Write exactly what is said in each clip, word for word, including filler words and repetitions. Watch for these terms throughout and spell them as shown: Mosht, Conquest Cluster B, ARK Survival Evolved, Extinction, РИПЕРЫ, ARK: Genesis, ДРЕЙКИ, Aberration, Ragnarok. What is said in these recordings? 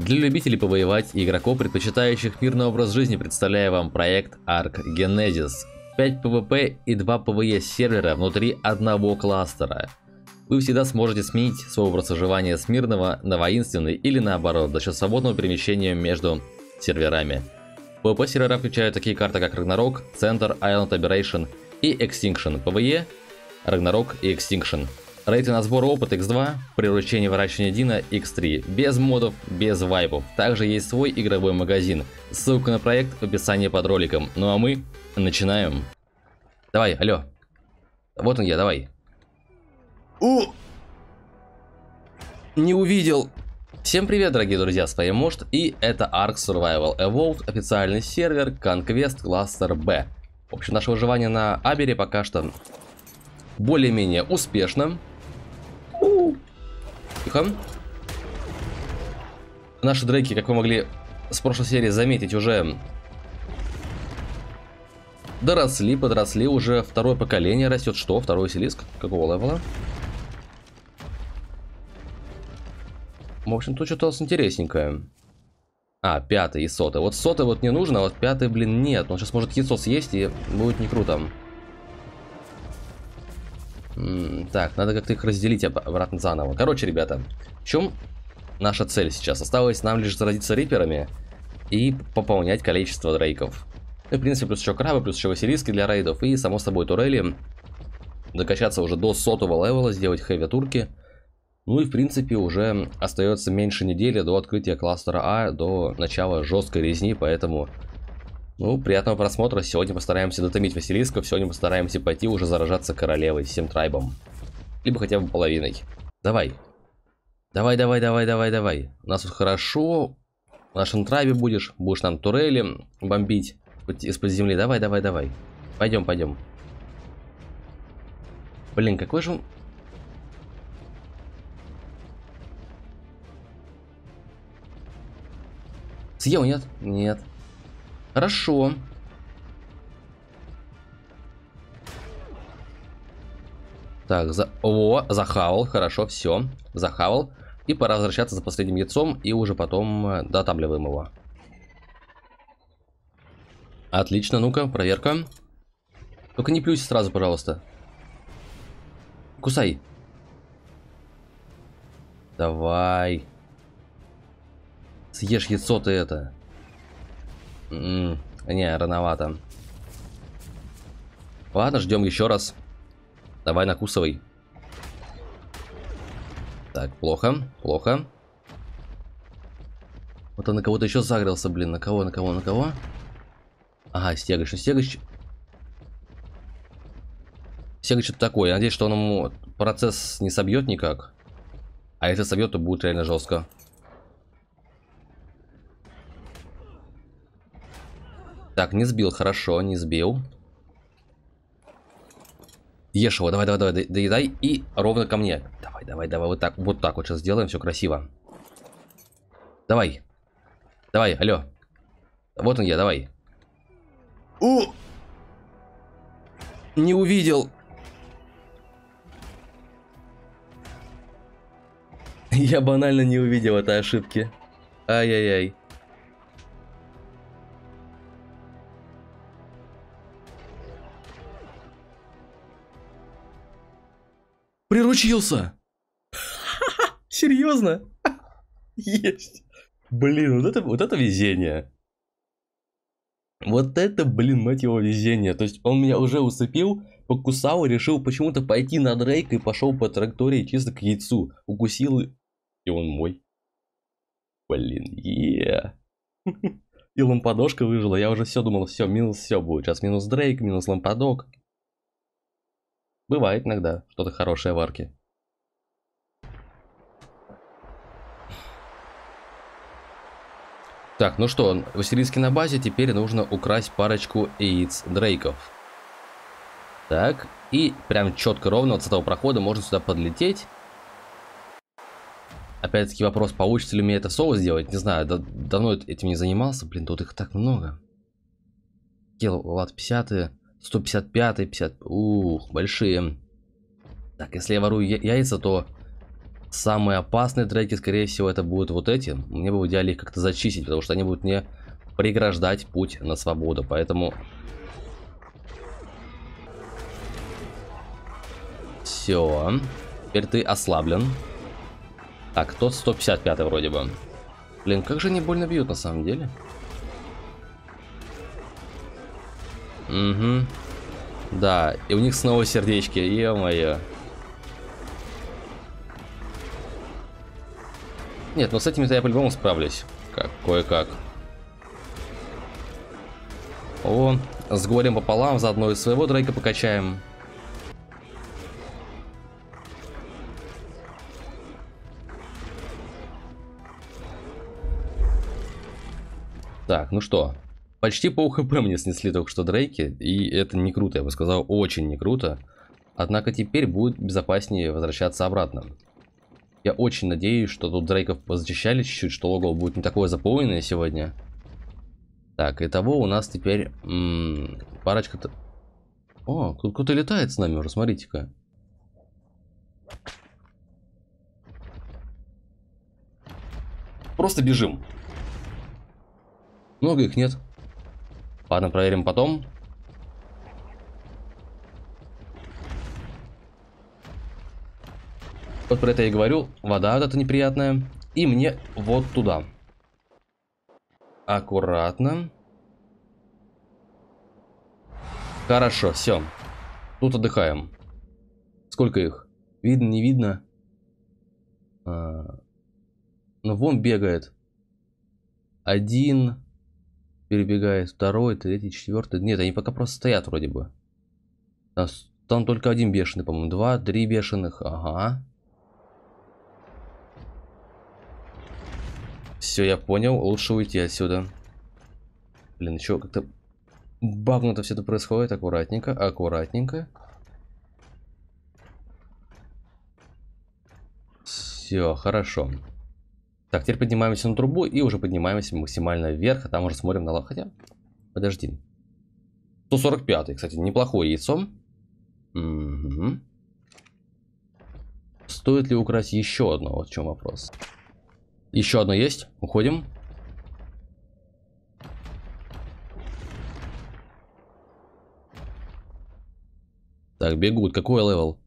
Для любителей повоевать и игроков, предпочитающих мирный образ жизни, представляю вам проект арк Genesis. пять пэ вэ пэ и два пэ вэ е сервера внутри одного кластера. Вы всегда сможете сменить свой образ выживания с мирного на воинственный или наоборот, за счет свободного перемещения между серверами. пэ вэ пэ сервера включают такие карты, как Ragnarok, Центр, Island Aberration и Extinction. пэ вэ е, Ragnarok и Extinction. Рейтинг на сбор опыт икс два, приручение выращивания Дина икс три, без модов, без вайпов. Также есть свой игровой магазин, ссылка на проект в описании под роликом. Ну а мы начинаем. Давай, алло. Вот он я, давай. У! Не увидел. Всем привет, дорогие друзья, с вами Мосht, и это арк Survival Evolved, официальный сервер Conquest Cluster B. В общем, наше выживание на Абере пока что более-менее успешно. Тихо. Наши дрейки, как вы могли с прошлой серии заметить, уже доросли, подросли. Уже второе поколение растет. Что? Второй селиск? Какого левела? В общем, тут что-то интересненькое. А, пятый и сотый. Вот сотый вот не нужно, а вот пятый, блин, нет. Он сейчас может яйцо съесть, и будет не круто. Так, надо как-то их разделить обратно заново. Короче, ребята, в чем наша цель сейчас? Осталось нам лишь заразиться риперами и пополнять количество дрейков. Ну, в принципе, плюс еще крабы, плюс еще василиски для рейдов. И, само собой, турели. Докачаться уже до сотого левела, сделать хэви-турки. Ну и, в принципе, уже остается меньше недели до открытия кластера А, до начала жесткой резни, поэтому... Ну, приятного просмотра. Сегодня постараемся дотомить василисков, сегодня постараемся пойти уже заражаться королевой всем трайбом. Либо хотя бы половиной. Давай. Давай, давай, давай, давай, давай. У нас тут хорошо. В нашем трайбе будешь. Будешь нам турели бомбить из-под земли. Давай, давай, давай. Пойдем, пойдем. Блин, какой же... Съел, нет? Нет. Хорошо. Так, за... О, захавал, хорошо, все, захавал. И пора возвращаться за последним яйцом, и уже потом дотапливаем его. Отлично, ну-ка, проверка. Только не плюсь сразу, пожалуйста. Кусай. Давай. Съешь яйцо ты это. Mm, не, рановато. Ладно, ждем еще раз. Давай, накусывай. Так, плохо, плохо. Вот он на кого-то еще загрелся, блин. На кого, на кого, на кого? Ага, стегач, стегач. Стегач что-то такое. Я надеюсь, что он ему процесс не собьет никак. А если собьет, то будет реально жестко. Так, не сбил, хорошо, не сбил. Ешь его, давай, давай, давай, доедай и ровно ко мне. Давай, давай, давай, вот так, вот так вот сейчас сделаем, все красиво. Давай, давай, алло. Вот он я, давай. У! Не увидел. Я банально не увидел этой ошибки. Ай-яй-яй. Приручился. Серьезно? Есть. Блин, вот это, вот это везение. Вот это, блин, мать его, везение. То есть он меня уже усыпил, покусал, решил почему-то пойти на дрейка и пошел по траектории чисто к яйцу. Укусил, и он мой. Блин, е. И лампадошка выжила. Я уже все думал, все, минус все будет. Сейчас минус дрейк, минус лампадок. Бывает иногда что-то хорошее в арке. Так, ну что, василиски на базе, теперь нужно украсть парочку яиц дрейков. Так, и прям четко ровно вот с этого прохода можно сюда подлететь. Опять-таки вопрос, получится ли мне это соло сделать, не знаю, да, давно этим не занимался, блин, тут их так много. Киловатт пятьдесят. сто пятьдесят пять, пятьдесят, ух, большие. Так, если я ворую я яйца, то Самые опасные треки, скорее всего, это будут вот эти. Мне бы в идеале их как-то зачистить, потому что они будут мне преграждать путь на свободу. Поэтому... Все. Теперь ты ослаблен. Так, тот сто пятьдесят пятый вроде бы. Блин, как же они больно бьют на самом деле. Угу. Да, и у них снова сердечки, е-мое. Нет, ну с этими-то я по-любому справлюсь. Как, кое-как. О, с горем пополам, заодно из своего дрейка покачаем. Так, ну что. Почти по ХП мне снесли только что дрейки. И это не круто, я бы сказал, очень не круто. Однако теперь будет безопаснее возвращаться обратно. Я очень надеюсь, что тут дрейков зачищали чуть-чуть, что логово будет не такое заполненное сегодня. Так, итого у нас теперь м-м, парочка-то... О, тут кто-то летает с нами уже, смотрите-ка. Просто бежим. Много их нет. Ладно, проверим потом. Вот про это я и говорю. Вода вот эта неприятная. И мне вот туда. Аккуратно. Хорошо, все. Тут отдыхаем. Сколько их? Видно, не видно? А... Ну, вон бегает. Один. Перебегает. Второй, третий, четвертый. Нет, они пока просто стоят вроде бы. Там только один бешеный, по-моему. Два, три бешеных. Ага. Все, я понял, лучше уйти отсюда. Блин, еще как-то багнуто все это происходит. Аккуратненько, аккуратненько. Все, хорошо. Так, теперь поднимаемся на трубу и уже поднимаемся максимально вверх. А там уже смотрим на лаву. Хотя, подожди. сто сорок пятый, кстати, неплохое яйцо. Угу. Стоит ли украсть еще одно? Вот в чем вопрос. Еще одно есть. Уходим. Так, бегут. Какой левел?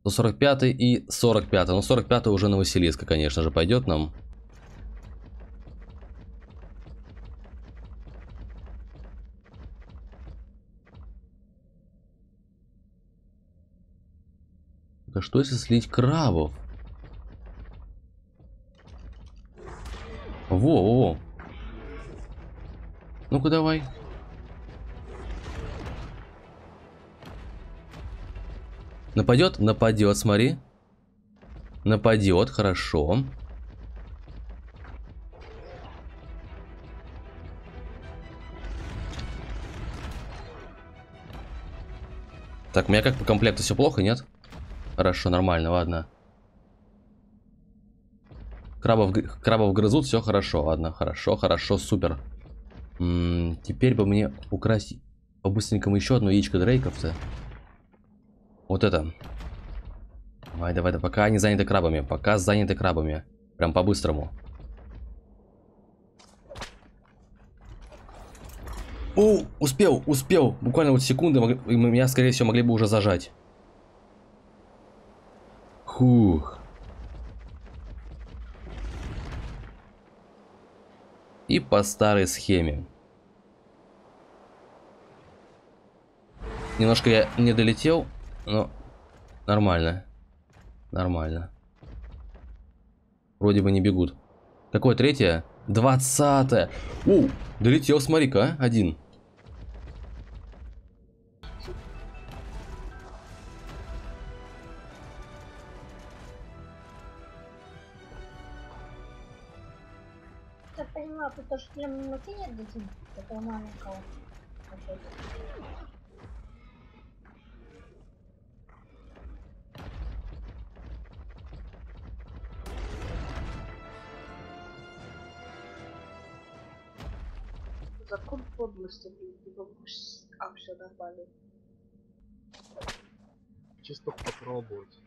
сто сорок пятый и сорок пятый. Но сорок пятый уже на Василиска, конечно же, пойдет нам. А что если слить крабов? Во-во-во. Ну-ка давай. Нападет? Нападет, смотри. Нападет, хорошо. Так, у меня как по комплекту все плохо, нет? Хорошо, нормально, ладно. Крабов, крабов грызут, все хорошо, ладно, хорошо, хорошо, супер. М-м, теперь бы мне украсть по-быстренькому еще одно яичко дрейков-то. Вот это. Давай, давай, да, пока они заняты крабами, пока заняты крабами. Прям по-быстрому. О, успел, успел, буквально вот секунды, и меня, скорее всего, могли бы уже зажать. Хух. И по старой схеме. Немножко я не долетел, но нормально. Нормально. Вроде бы не бегут. Какое третье? Двадцатое. У, долетел, смотри-ка, один. Закон области, а все нормально. Чисто попробовать.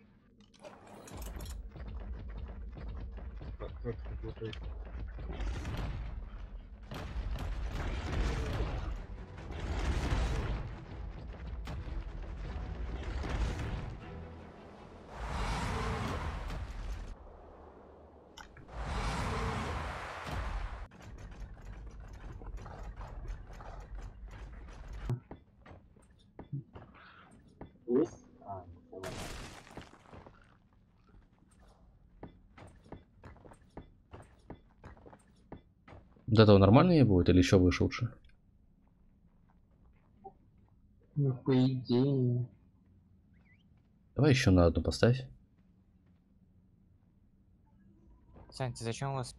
крутой. До этого нормальные будет или еще выше лучше? Ну, по идее. Давай еще на одну поставь. Сань, ты зачем у вас?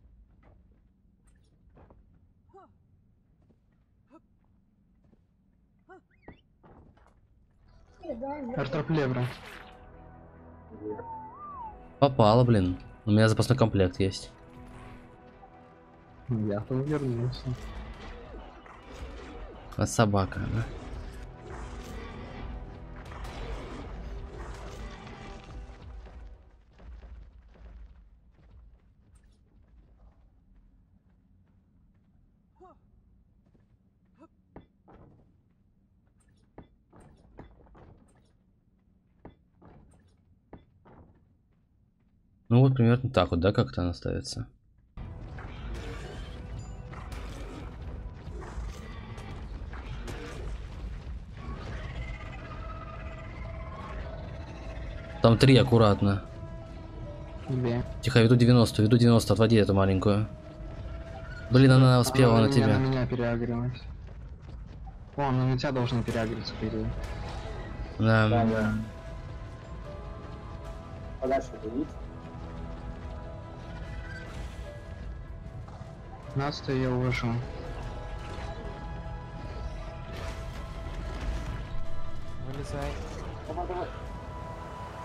Картоплевра. Попало, блин. У меня запасной комплект есть. Я там вернулся. А собака, да? Ну вот примерно так вот, да, как-то она ставится. Там три аккуратно. Тебе. Тихо, веду девяносто, веду девяносто, отводи эту маленькую. Блин, она успела а, на тебя. Она меня переагрилась. О, она на тебя должна переагриться вперед. Да. Да, да. Подальше давить. пятнадцать я вышел. Вылезай.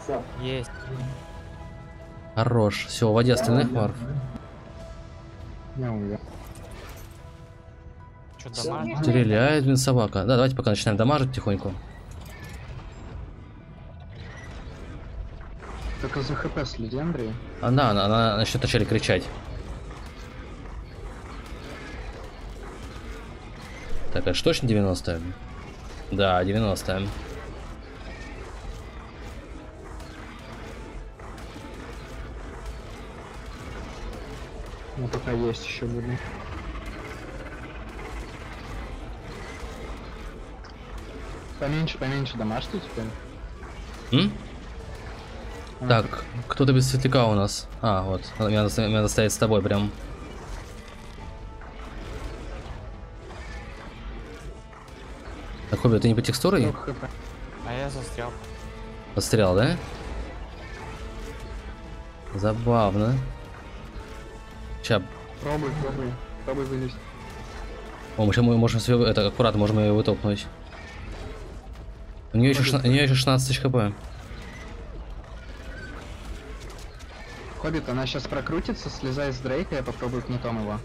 Все. Есть. Хорош. Все, уводи остальных марф. Я умер. Что-то дамажит. Стреляет, блин, собака. Да, давайте пока начинаем дамажить тихонько. Только за хп следи, Андрей. Она, она, она начнет вначале кричать. Так, это же точно девяносто? Да, девяносто. Ну, пока есть еще были. Поменьше, поменьше домашний теперь. М? А. Так, кто-то без светляка у нас. А, вот. Меня, меня доставит с тобой прям. Так, Хобби, ты не по текстуре? А я застрял. Застрял, да? Забавно. Сейчас. Пробуй, пробуй, пробуй вылезть. О, мы сейчас можем себе, это аккуратно, можем ее вытолкнуть. У нее еще, у нее еще шестнадцать тысяч хп. Хоббит, она сейчас прокрутится, слезай с Дрейка, я попробую кнутом его.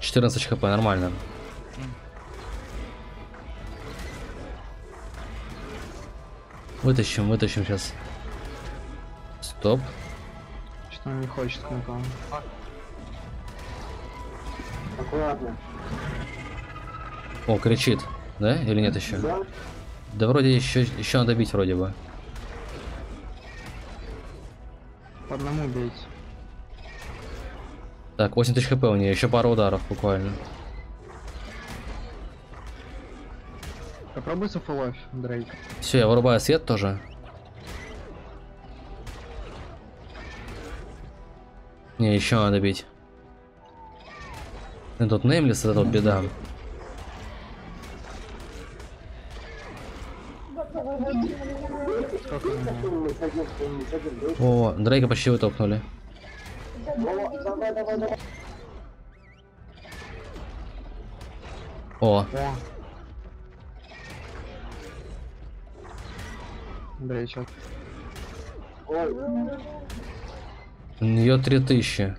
четырнадцать хп, нормально. Вытащим, вытащим сейчас. Стоп. Что он не хочет никого. Аккуратно. О, кричит, да? Или нет еще? Да, да вроде еще, еще надо бить вроде бы. По одному бить. Так, восемь тысяч хп у нее, еще пару ударов буквально. Попробуй зафуловь, Дрейк. Все, я вырубаю свет тоже. Не, еще надо бить. Тут неймлес, это тут беда. О, Дрейка почти вытолкнули. О. Дрейчок. У нее три тысячи.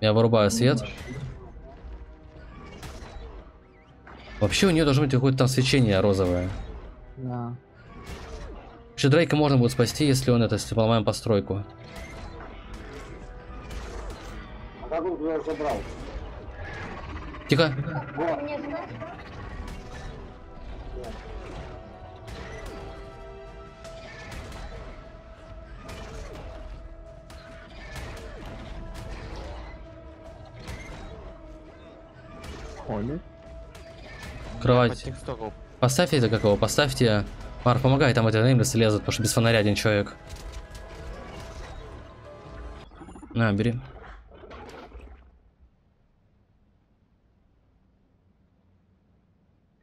Я вырубаю свет. Вообще у нее должно быть какое-то там свечение розовое. Да. Вообще Дрейка можно будет спасти, если он это, если поломаем постройку. А как он туда забрал? Тихо. Вот. Кровать. Поставьте это какого? Поставьте. Мар, помогай, там эти неймлесы лезут, потому что без фонаря один человек. На, бери.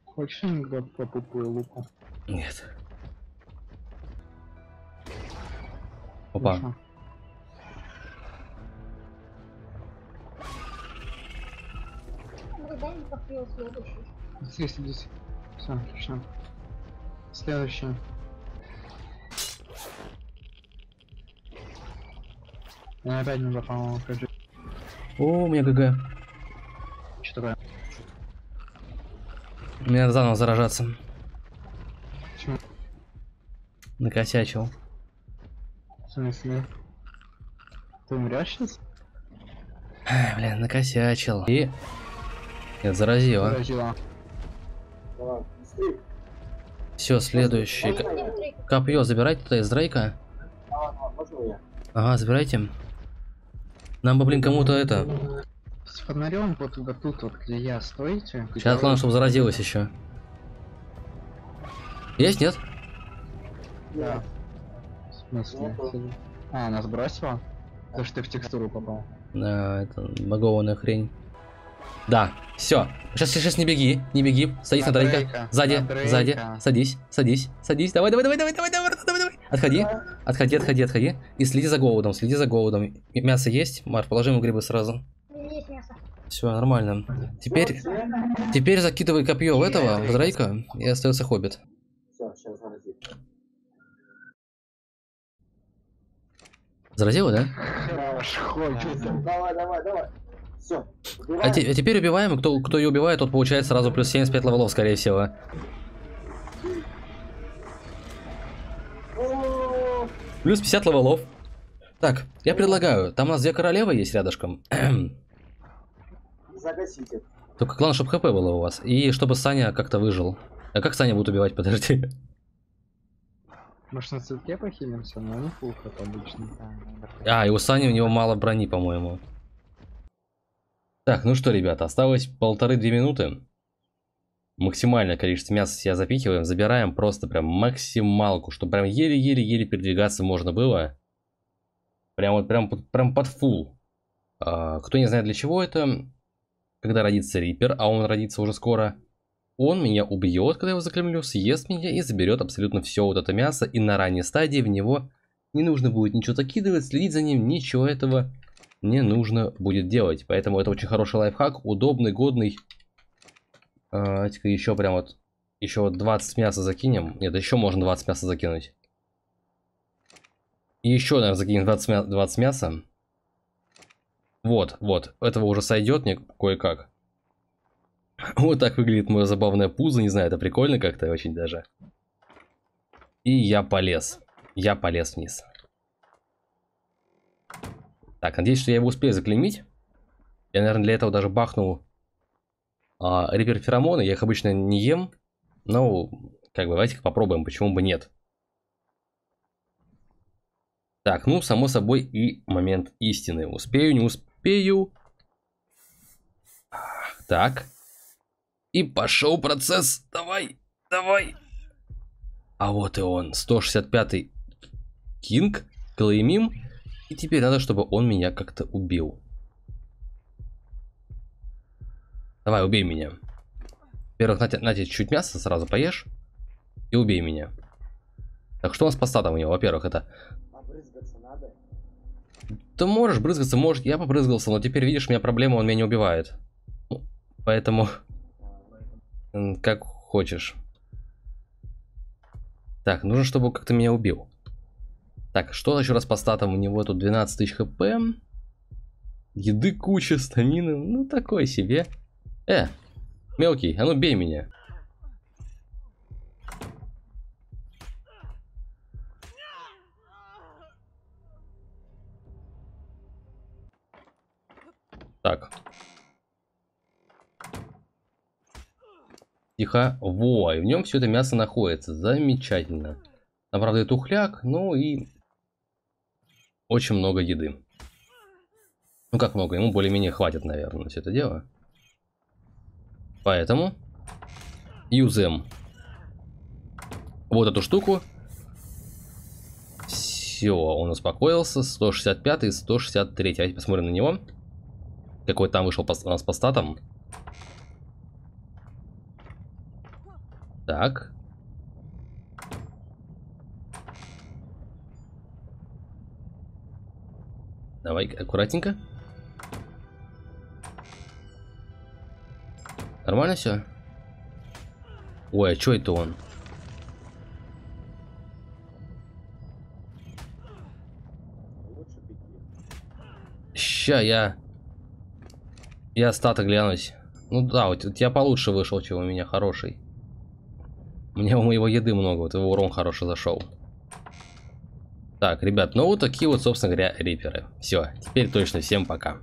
Хочешь немного попытку луку? Нет. Опа. Хорошо. Здесь, здесь. Все, все. Следующее. Я опять не запал. О, у меня ГГ. Что такое? Мне надо заново заражаться. Почему? Накосячил. В смысле? Ты умрешь сейчас? Ах, блин, накосячил. И... Нет, заразила. Заразила. Все, следующий. Копье забирайте туда из Дрейка. Ага, забирайте. Нам бы, блин, кому-то это. С фонарем вот туда, тут вот, где я, стойте. Сейчас главное, чтобы заразилась еще. Есть, нет? Да. В смысле? А, она сбросила? То, что ты в текстуру попал. Да, это багованная хрень. Да, все. Сейчас, сейчас не беги, не беги. Садись на, на Дрейка. Дрейка. Сзади, на сзади. Дрейка. Садись, садись, садись. Давай, давай, давай, давай, давай, давай, давай, давай. Отходи, отходи, отходи, отходи. И следи за голодом, следи за голодом. Мясо есть? Мар, положи ему грибы сразу. Есть мясо. Все, нормально. Теперь, теперь закидывай копье в этого, в Дрейка, и остается хоббит. Все, сейчас заразил. Заразила, да? Давай, давай, давай. Все, а, те, а теперь убиваем, кто, кто ее убивает, тот получает сразу плюс семьдесят пять левелов, скорее всего. Плюс пятьдесят левелов. Так, я предлагаю, там у нас две королевы есть рядышком. Загасите. Только главное, чтобы хп было у вас, и чтобы Саня как-то выжил. А как Саня будет убивать, подожди. Может, на цветке похилимся, но не плохо обычно. А, и у Сани у него мало брони, по-моему. Так, ну что, ребята, осталось полторы-две минуты. Максимальное количество мяса себя запихиваем, забираем просто прям максималку, чтобы прям еле-еле-еле передвигаться можно было. Прям вот прям, прям под фул. А, кто не знает, для чего это, когда родится Риппер, а он родится уже скоро, он меня убьет, когда я его заклемлю, съест меня и заберет абсолютно все вот это мясо. И на ранней стадии в него не нужно будет ничего закидывать, следить за ним, ничего этого не нужно будет делать. Поэтому это очень хороший лайфхак, удобный, годный. А, еще прям вот еще вот двадцать мяса закинем. Нет, еще можно двадцать мяса закинуть. И еще, наверное, закинем двадцать, двадцать мяса. Вот, вот. Этого уже сойдет мне кое-как. Вот так выглядит мое забавное пузо. Не знаю, это прикольно как-то очень даже. И я полез. Я полез вниз. Так, надеюсь, что я его успею заклеймить. Я, наверное, для этого даже бахнул а, рипер-феромоны. Я их обычно не ем. Но, как бы, давайте попробуем, почему бы нет. Так, ну, само собой, и момент истины. Успею, не успею. Так. И пошел процесс. Давай, давай. А вот и он. сто шестьдесят пятый Кинг. Клеймим. И теперь надо, чтобы он меня как-то убил. Давай, убей меня. Во-первых, на, на тебе чуть мяса сразу поешь. И убей меня. Так, что у нас по статам у него? Во-первых, это... Побрызгаться надо. Ты можешь брызгаться, может. Я побрызгался, но теперь, видишь, у меня проблема, он меня не убивает. Поэтому... Как хочешь. Так, нужно, чтобы как-то меня убил. Так, что еще раз по статам? У него тут двенадцать тысяч хп. Еды куча, стамины. Ну, такой себе. Э, Мелкий, а ну бей меня. Так. Тихо. Во, и в нем все это мясо находится. Замечательно. Там, правда, и тухляк, ну и очень много еды. Ну как много, ему более-менее хватит, наверное, на все это дело. Поэтому юзаем вот эту штуку. Все, он успокоился. сто шестьдесят пять и сто шестьдесят три. Давайте посмотрим на него. Какой там вышел у нас по статам. Так. Давай аккуратненько. Нормально все? Ой, а что это он? Ща я... Я стата глянусь. Ну да, вот, вот я получше вышел, чем у меня хороший. У меня у его еды много, вот его урон хороший зашел. Так, ребят, ну вот такие вот, собственно говоря, риперы. Все, теперь точно всем пока.